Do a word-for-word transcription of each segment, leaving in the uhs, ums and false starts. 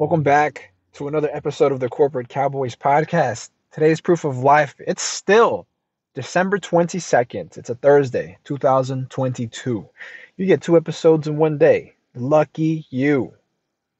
Welcome back to another episode of the Corporate Cowboys podcast. Today's proof of life, it's still December twenty-second. It's a Thursday, two thousand twenty-two. You get two episodes in one day. Lucky you.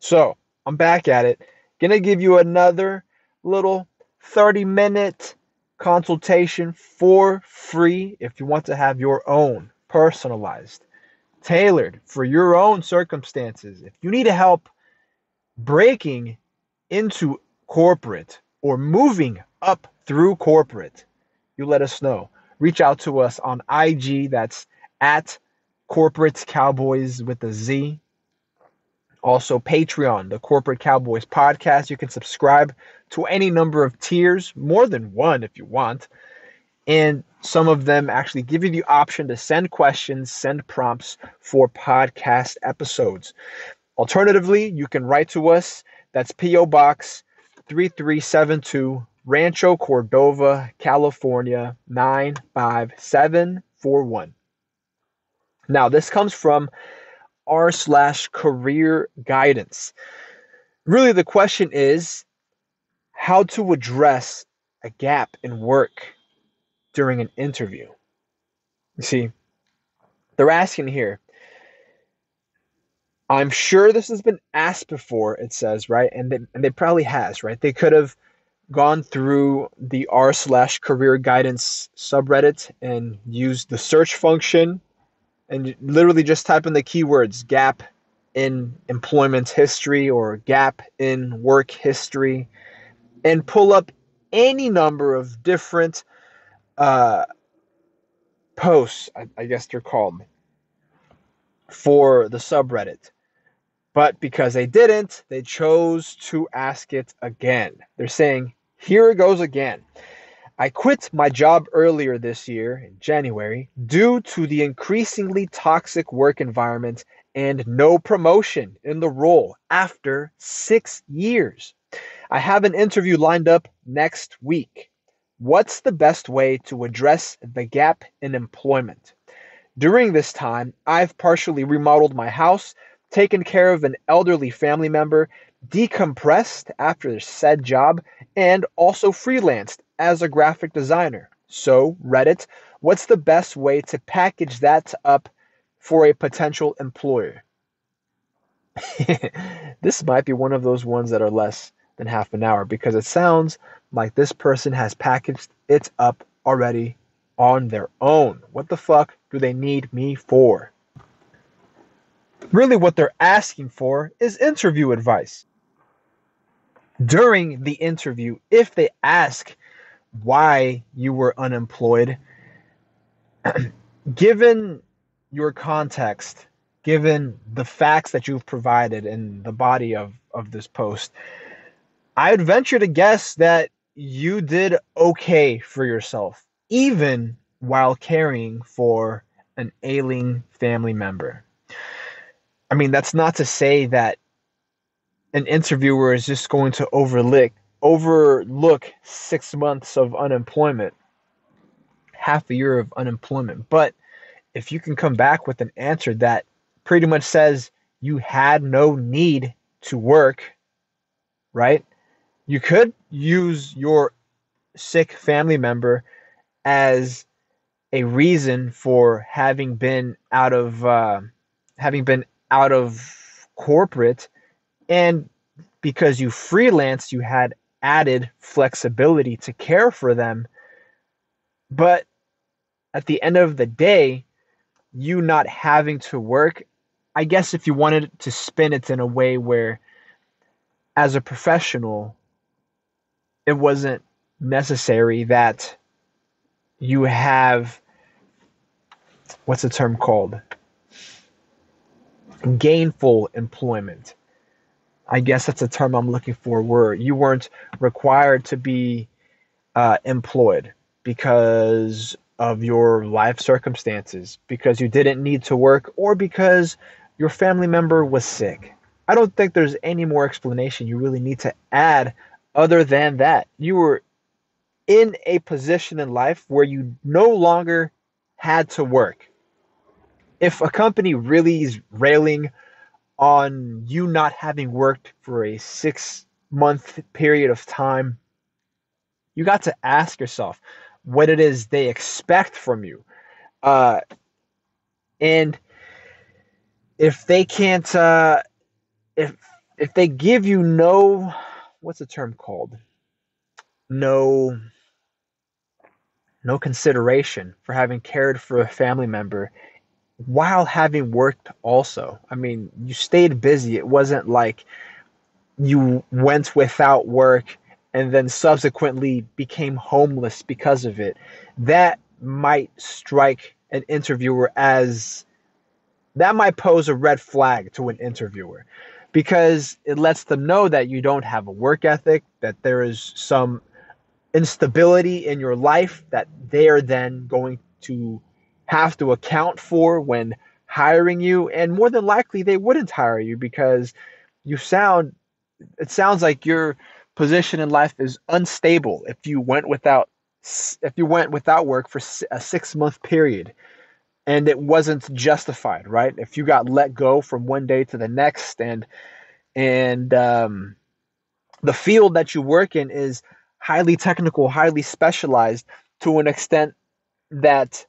So I'm back at it. Gonna give you another little thirty minute consultation for free if you want to have your own personalized, tailored for your own circumstances. If you need help breaking into corporate or moving up through corporate, you let us know. Reach out to us on I G. That's at Corporate Cowboys with a Z. Also, Patreon, the Corporate Cowboys podcast. You can subscribe to any number of tiers, more than one if you want. And some of them actually give you the option to send questions, send prompts for podcast episodes. Alternatively, you can write to us. That's P O Box three three seven two, Rancho Cordova, California, nine five seven four one. Now, this comes from r slash career guidance. Really, the question is how to address a gap in work during an interview. You see, they're asking here, I'm sure this has been asked before, it says, right? And they, and they probably has, right? They could have gone through the r slash career guidance subreddit and used the search function and literally just type in the keywords gap in employment history or gap in work history and pull up any number of different uh, posts, I, I guess they're called, for the subreddit. But because they didn't, they chose to ask it again. They're saying, here it goes again. I quit my job earlier this year, in January, due to the increasingly toxic work environment and no promotion in the role after six years. I have an interview lined up next week. What's the best way to address the gap in employment? During this time, I've partially remodeled my house, taken care of an elderly family member, decompressed after said job, and also freelanced as a graphic designer. So, Reddit, what's the best way to package that up for a potential employer? This might be one of those ones that are less than half an hour, because it sounds like this person has packaged it up already on their own. What the fuck do they need me for? Really, what they're asking for is interview advice. During the interview, if they ask why you were unemployed, given your context, given the facts that you've provided in the body of, of this post, I'd venture to guess that you did okay for yourself, even while caring for an ailing family member. I mean, that's not to say that an interviewer is just going to overlook overlook six months of unemployment, half a year of unemployment. But if you can come back with an answer that pretty much says you had no need to work, right? You could use your sick family member as a reason for having been out of uh, having been out of corporate. And because you freelance, you had added flexibility to care for them. But at the end of the day, you not having to work, I guess if you wanted to spin it in a way where as a professional, it wasn't necessary that you have, what's the term called? Gainful employment. I guess that's a term I'm looking for, where you weren't required to be uh, employed because of your life circumstances, because you didn't need to work, or because your family member was sick. I don't think there's any more explanation you really need to add other than that. You were in a position in life where you no longer had to work. If a company really is railing on you not having worked for a six-month period of time, you got to ask yourself what it is they expect from you. Uh, and if they can't, uh, if if they give you no, what's the term called? No, no consideration for having cared for a family member while having worked also. I mean, you stayed busy. It wasn't like you went without work and then subsequently became homeless because of it. That might strike an interviewer as, that might pose a red flag to an interviewer, because it lets them know that you don't have a work ethic, that there is some instability in your life that they are then going to have to account for when hiring you. And more than likely, they wouldn't hire you because you sound, it sounds like you're, position in life is unstable if you went without if you went without work for a six-month period and it wasn't justified, right? If you got let go from one day to the next, and and um, the field that you work in is highly technical, highly specialized to an extent that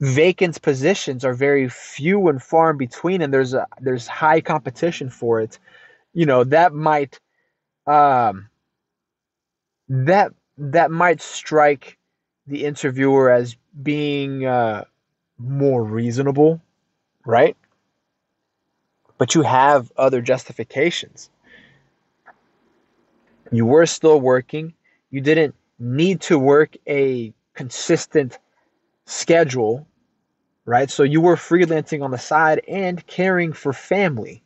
vacant positions are very few and far in between, and there's a there's high competition for it. You know, that might Um, that that might strike the interviewer as being uh, more reasonable, right? But you have other justifications. You were still working. You didn't need to work a consistent schedule, right? So you were freelancing on the side and caring for family.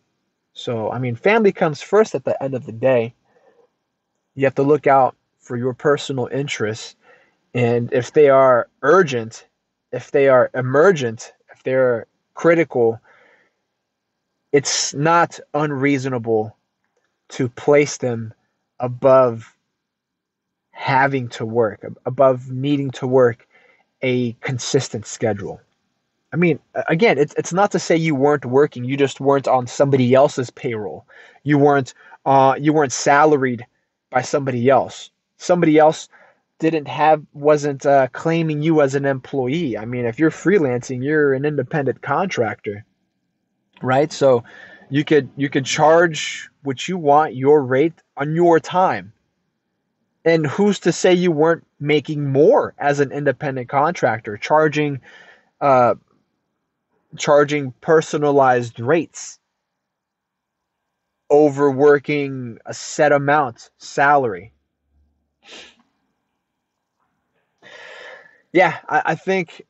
So, I mean, family comes first at the end of the day. You have to look out for your personal interests, and if they are urgent, if they are emergent, if they're critical, it's not unreasonable to place them above having to work, above needing to work a consistent schedule. I mean, again, it's it's not to say you weren't working, you just weren't on somebody else's payroll. You weren't uh you weren't salaried by somebody else. Somebody else didn't have, wasn't uh, claiming you as an employee. I mean, if you're freelancing, you're an independent contractor, right? So you could, you could charge what you want, your rate on your time. And who's to say you weren't making more as an independent contractor, charging, uh, charging personalized rates, overworking a set amount salary. Yeah, I, I think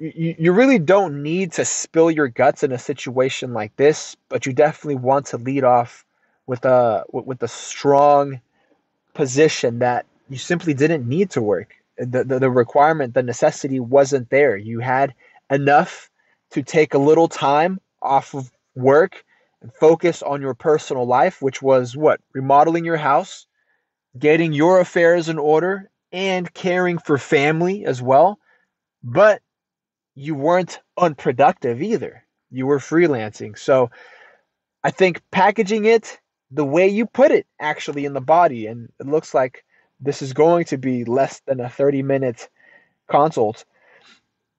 you, you really don't need to spill your guts in a situation like this, but you definitely want to lead off with a with a strong position that you simply didn't need to work. The, the, the requirement, the necessity wasn't there. You had enough to take a little time off of work and focus on your personal life, which was what? Remodeling your house, getting your affairs in order, and caring for family as well. But you weren't unproductive either. You were freelancing. So I think packaging it the way you put it actually in the body, and it looks like this is going to be less than a thirty-minute consult,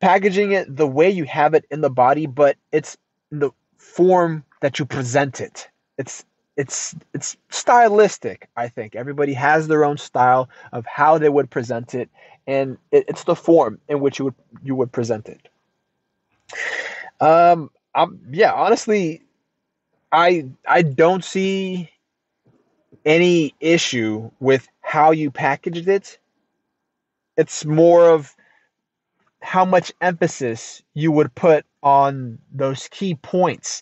packaging it the way you have it in the body, but it's the form that you present it. It's it's it's stylistic, I think. Everybody has their own style of how they would present it, and it, it's the form in which you would you would present it. Um, I'm, yeah, honestly, I I don't see any issue with how you packaged it. It's more of how much emphasis you would put on those key points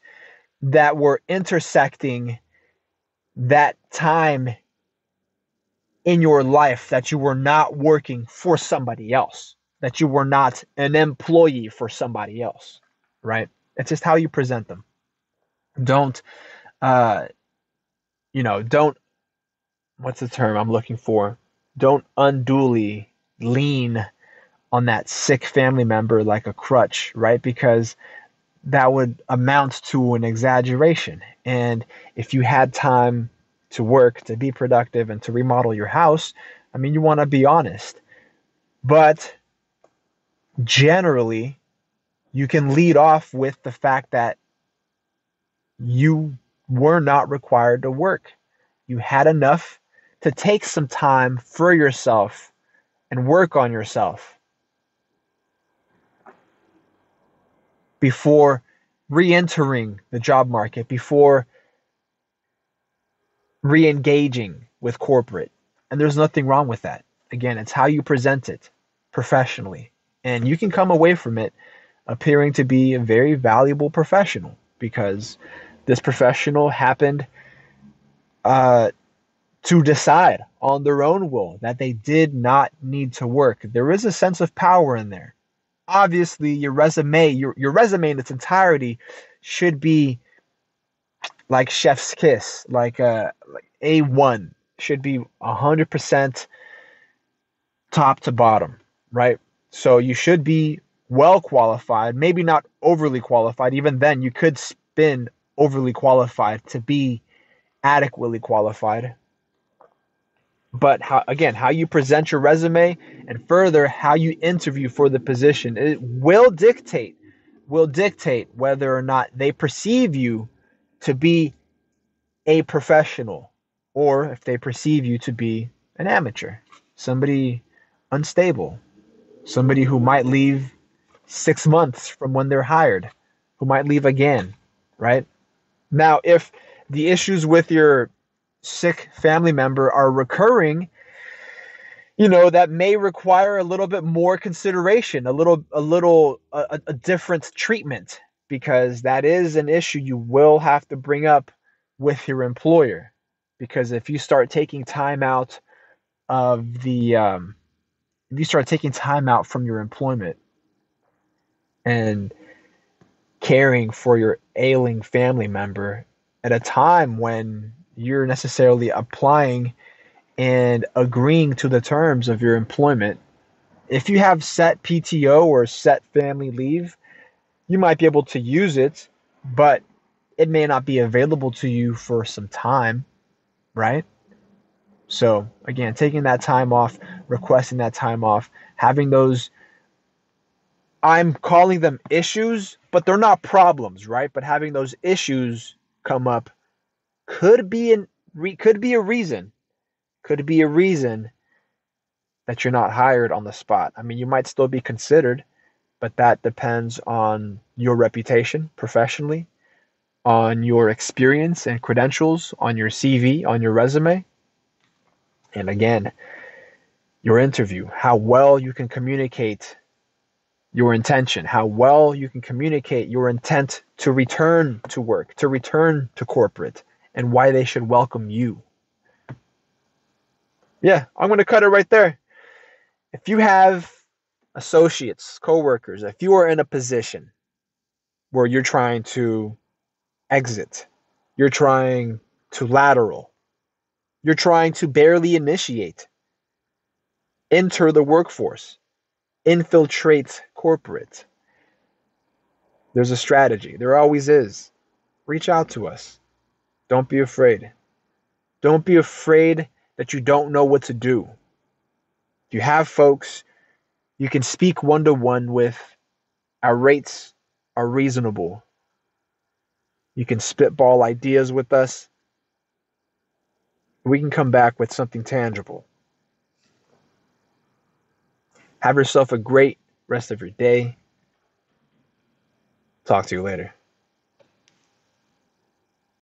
that were intersecting that time in your life that you were not working for somebody else, that you were not an employee for somebody else, right? It's just how you present them. Don't, uh, you know, don't, what's the term I'm looking for? Don't unduly lean on that sick family member like a crutch, right? Because that would amount to an exaggeration. And if you had time to work, to be productive, and to remodel your house, I mean, you want to be honest. But generally, you can lead off with the fact that you were not required to work. You had enough to take some time for yourself and work on yourself before re-entering the job market, before re-engaging with corporate. And there's nothing wrong with that. Again, it's how you present it professionally. And you can come away from it appearing to be a very valuable professional, because this professional happened uh, to decide on their own will that they did not need to work. There is a sense of power in there. Obviously, your resume, your, your resume in its entirety should be like chef's kiss, like, uh, like A one, should be one hundred percent top to bottom, right? So you should be well qualified, maybe not overly qualified. Even then, you could spin overly qualified to be adequately qualified. But how, again, how you present your resume and further how you interview for the position, it will dictate, will dictate whether or not they perceive you to be a professional, or if they perceive you to be an amateur, somebody unstable, somebody who might leave six months from when they're hired, who might leave again, right? Now, if the issues with your sick family member are recurring, you know, that may require a little bit more consideration, a little, a little, a, a different treatment, because that is an issue you will have to bring up with your employer. Because if you start taking time out of the, um, if you start taking time out from your employment and caring for your ailing family member at a time when you're necessarily applying and agreeing to the terms of your employment, if you have set P T O or set family leave, you might be able to use it, but it may not be available to you for some time, right? So again, taking that time off, requesting that time off, having those, I'm calling them issues, but they're not problems, right? But having those issues come up could be an could be a reason, could be a reason that you're not hired on the spot. I mean, you might still be considered, but that depends on your reputation professionally, on your experience and credentials, on your C V, on your resume. And again, your interview, how well you can communicate your intention, how well you can communicate your intent to return to work, to return to corporate, and why they should welcome you. Yeah, I'm going to cut it right there. If you have associates, coworkers, if you are in a position where you're trying to exit, you're trying to lateral, you're trying to barely initiate, enter the workforce, infiltrate corporate, there's a strategy. There always is. Reach out to us. Don't be afraid. Don't be afraid that you don't know what to do. If you have folks you can speak one-to-one with, our rates are reasonable. You can spitball ideas with us. We can come back with something tangible. Have yourself a great rest of your day. Talk to you later.